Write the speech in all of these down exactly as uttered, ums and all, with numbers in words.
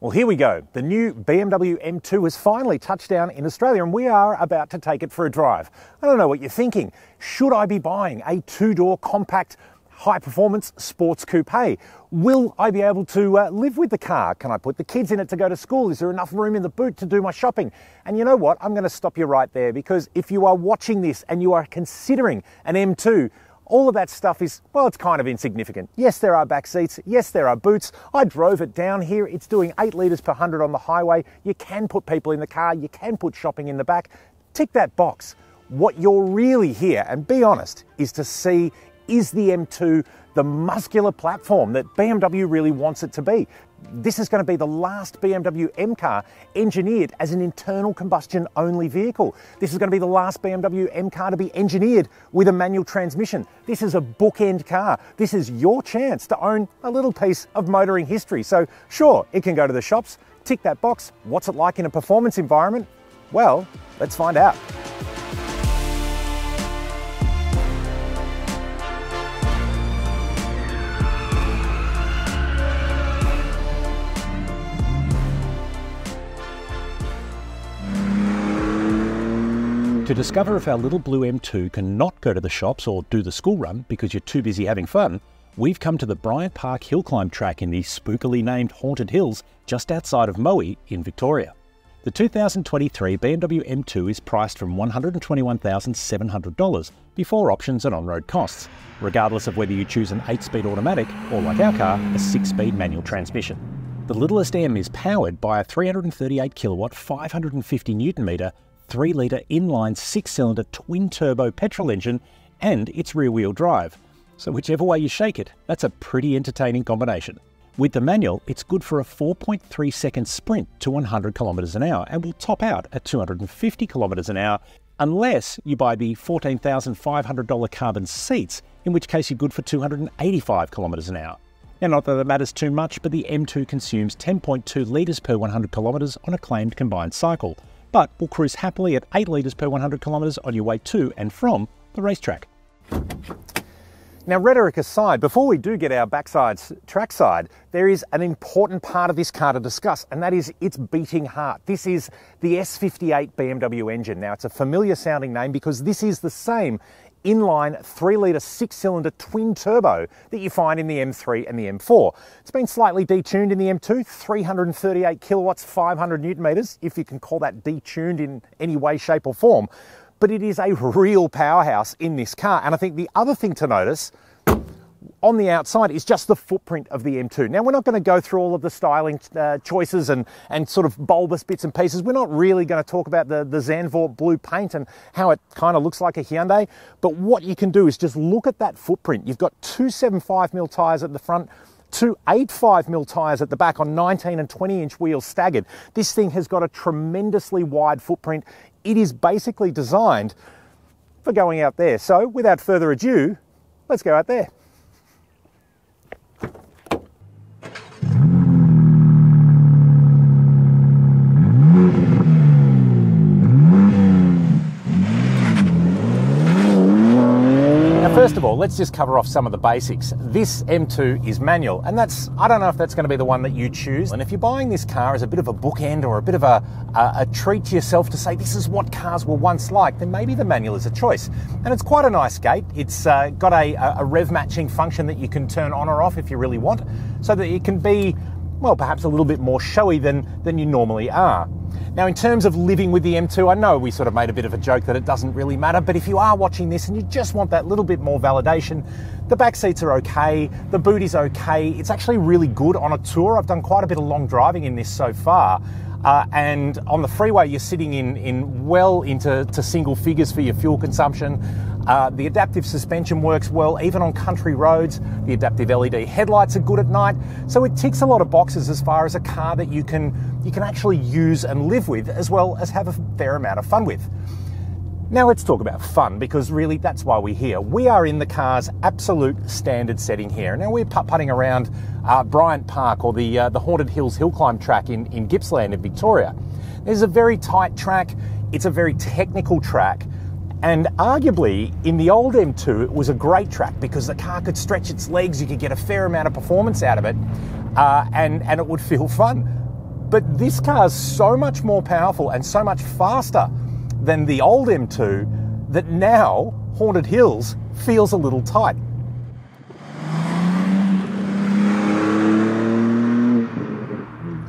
Well, here we go. The new B M W M two has finally touched down in Australia and we are about to take it for a drive. I don't know what you're thinking. Should I be buying a two-door compact, high-performance sports coupe? Will I be able to uh, live with the car? Can I put the kids in it to go to school? Is there enough room in the boot to do my shopping? And you know what? I'm going to stop you right there, because if you are watching this and you are considering an M two, all of that stuff is, well, it's kind of insignificant. Yes, there are back seats. Yes, there are boots. I drove it down here. It's doing eight litres per hundred on the highway. You can put people in the car. You can put shopping in the back. Tick that box. What you're really here, and be honest, is to see, is the M two the muscular platform that B M W really wants it to be? This is going to be the last B M W M car engineered as an internal combustion only vehicle. This is going to be the last B M W M car to be engineered with a manual transmission. This is a bookend car. This is your chance to own a little piece of motoring history. So sure, it can go to the shops, tick that box. What's it like in a performance environment? Well, let's find out. To discover if our little blue M two cannot go to the shops or do the school run because you're too busy having fun, we've come to the Bryant Park hill climb track in the spookily named Haunted Hills just outside of Moe in Victoria. The two thousand twenty-three B M W M two is priced from one hundred twenty-one thousand seven hundred dollars before options and on-road costs, regardless of whether you choose an eight-speed automatic or, like our car, a six-speed manual transmission. The littlest M is powered by a three hundred thirty-eight kilowatt, five hundred fifty newton metre, three litre inline six-cylinder twin-turbo petrol engine, and it's rear-wheel drive. So whichever way you shake it, that's a pretty entertaining combination. With the manual, it's good for a four point three second sprint to one hundred kilometres an hour and will top out at two hundred fifty kilometres an hour, unless you buy the fourteen thousand five hundred dollar carbon seats, in which case you're good for two hundred eighty-five kilometres an hour. Now, not that it matters too much, but the M two consumes ten point two litres per one hundred kilometres on a claimed combined cycle, but will cruise happily at eight litres per one hundred kilometres on your way to and from the racetrack. Now, rhetoric aside, before we do get our backsides trackside, there is an important part of this car to discuss, and that is its beating heart. This is the S fifty-eight B M W engine. Now, it's a familiar sounding name because this is the same inline three litre six-cylinder twin-turbo that you find in the M three and the M four. It's been slightly detuned in the M two, three hundred thirty-eight kilowatts, five hundred newton metres, if you can call that detuned in any way, shape or form. But it is a real powerhouse in this car. And I think the other thing to notice on the outside is just the footprint of the M two. Now, we're not going to go through all of the styling uh, choices and, and sort of bulbous bits and pieces. We're not really going to talk about the, the Zandvoort blue paint and how it kind of looks like a Hyundai. But what you can do is just look at that footprint. You've got two seventy-five millimeter tyres at the front, two eighty-five millimeter tyres at the back on nineteen and twenty inch wheels staggered. This thing has got a tremendously wide footprint. It is basically designed for going out there. So without further ado, let's go out there. First of all, let's just cover off some of the basics. This M two is manual, and that's, I don't know if that's going to be the one that you choose. And if you're buying this car as a bit of a bookend or a bit of a, a, a treat to yourself to say this is what cars were once like, then maybe the manual is a choice. And it's quite a nice gate. It's uh, got a, a rev matching function that you can turn on or off if you really want, so that it can be, well, perhaps a little bit more showy than, than you normally are. Now, in terms of living with the M two, I know we sort of made a bit of a joke that it doesn't really matter, but if you are watching this and you just want that little bit more validation, the back seats are okay, the boot is okay, it's actually really good on a tour. I've done quite a bit of long driving in this so far, uh, and on the freeway you're sitting in, in well into to single figures for your fuel consumption. Uh, the adaptive suspension works well, even on country roads. The adaptive L E D headlights are good at night. So it ticks a lot of boxes as far as a car that you can, you can actually use and live with, as well as have a fair amount of fun with. Now let's talk about fun, because really that's why we're here. We are in the car's absolute standard setting here. Now, we're putt-putting around uh, Bryant Park, or the, uh, the Haunted Hills hill climb track in, in Gippsland in Victoria. There's a very tight track. It's a very technical track. And arguably, in the old M two, it was a great track because the car could stretch its legs, you could get a fair amount of performance out of it, uh, and, and it would feel fun. But this car is so much more powerful and so much faster than the old M two that now Haunted Hills feels a little tight.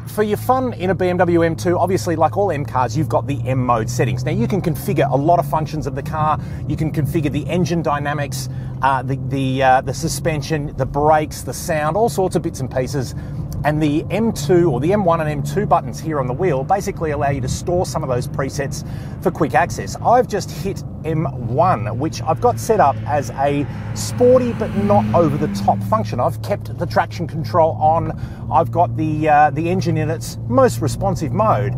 For your fun in a B M W M two, obviously, like all M cars, you've got the M mode settings. Now, you can configure a lot of functions of the car. You can configure the engine dynamics, uh, the, the, uh, the suspension, the brakes, the sound, all sorts of bits and pieces. And the M two or the M one and M two buttons here on the wheel basically allow you to store some of those presets for quick access. I've just hit M one, which I've got set up as a sporty but not over the top function. I've kept the traction control on. I've got the, uh, the engine in its most responsive mode.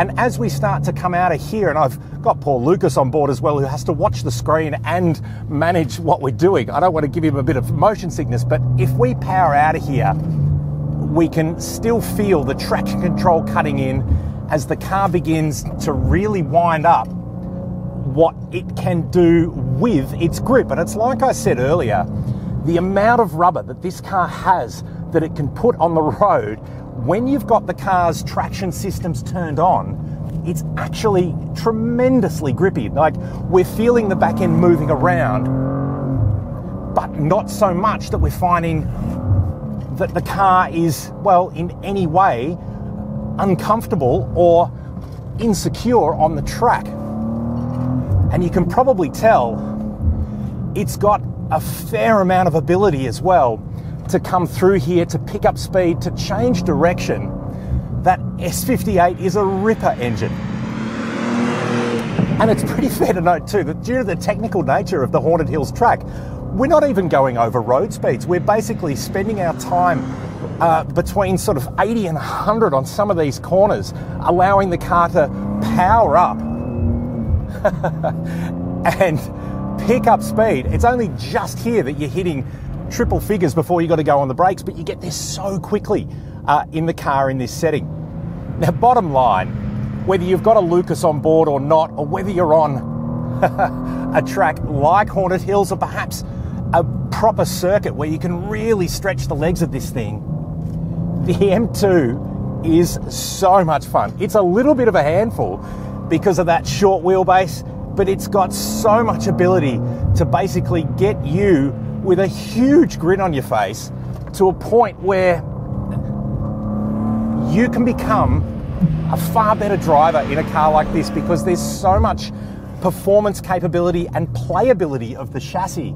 And as we start to come out of here, and I've got Paul Lucas on board as well, who has to watch the screen and manage what we're doing. I don't want to give him a bit of motion sickness, but if we power out of here, we can still feel the traction control cutting in as the car begins to really wind up what it can do with its grip. And it's like I said earlier, the amount of rubber that this car has that it can put on the road, when you've got the car's traction systems turned on, it's actually tremendously grippy. Like, we're feeling the back end moving around, but not so much that we're finding that the car is, well, in any way uncomfortable or insecure on the track. And you can probably tell it's got a fair amount of ability as well to come through here, to pick up speed, to change direction. That S fifty-eight is a ripper engine. And it's pretty fair to note too that due to the technical nature of the Haunted Hills track, we're not even going over road speeds. We're basically spending our time uh, between sort of eighty and a hundred on some of these corners, allowing the car to power up and pick up speed. It's only just here that you're hitting triple figures before you got to go on the brakes, but you get there so quickly uh, in the car in this setting. Now, bottom line, whether you've got a Lucas on board or not, or whether you're on a track like Haunted Hills, or perhaps a proper circuit where you can really stretch the legs of this thing, the M two is so much fun. It's a little bit of a handful because of that short wheelbase, but it's got so much ability to basically get you with a huge grin on your face to a point where you can become a far better driver in a car like this, because there's so much performance capability and playability of the chassis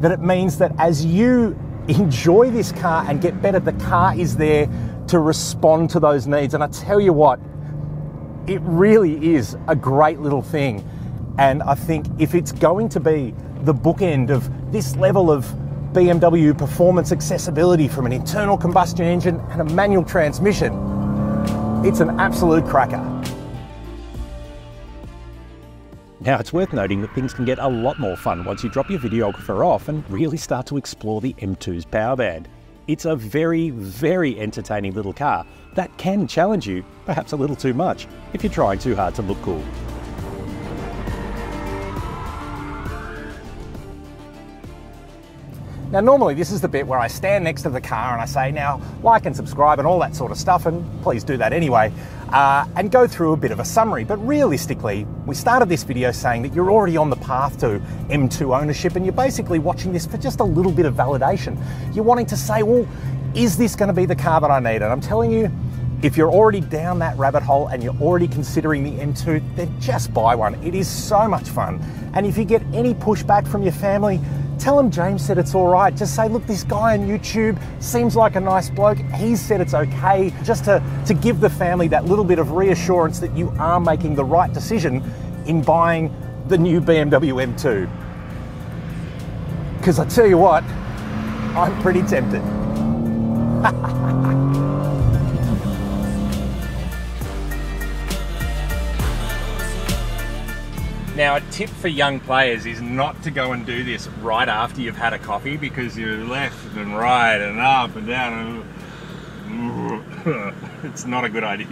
that it means that as you enjoy this car and get better, the car is there to respond to those needs. And I tell you what, it really is a great little thing. And I think if it's going to be the bookend of this level of B M W performance accessibility from an internal combustion engine and a manual transmission, it's an absolute cracker. Now, it's worth noting that things can get a lot more fun once you drop your videographer off and really start to explore the M two's power band. It's a very, very entertaining little car that can challenge you, perhaps a little too much, if you're trying too hard to look cool. Now, normally this is the bit where I stand next to the car and I say, now, like and subscribe and all that sort of stuff, and please do that anyway. Uh, and go through a bit of a summary. But realistically, we started this video saying that you're already on the path to M two ownership and you're basically watching this for just a little bit of validation. You're wanting to say, well, is this going to be the car that I need? And I'm telling you, if you're already down that rabbit hole and you're already considering the M two, then just buy one. It is so much fun. And if you get any pushback from your family, tell them James said it's all right. Just say, look, this guy on YouTube seems like a nice bloke. He said it's okay. Just to, to give the family that little bit of reassurance that you are making the right decision in buying the new B M W M two. Because I tell you what, I'm pretty tempted. Now, a tip for young players is not to go and do this right after you've had a coffee, because you're left and right and up and down. It's not a good idea.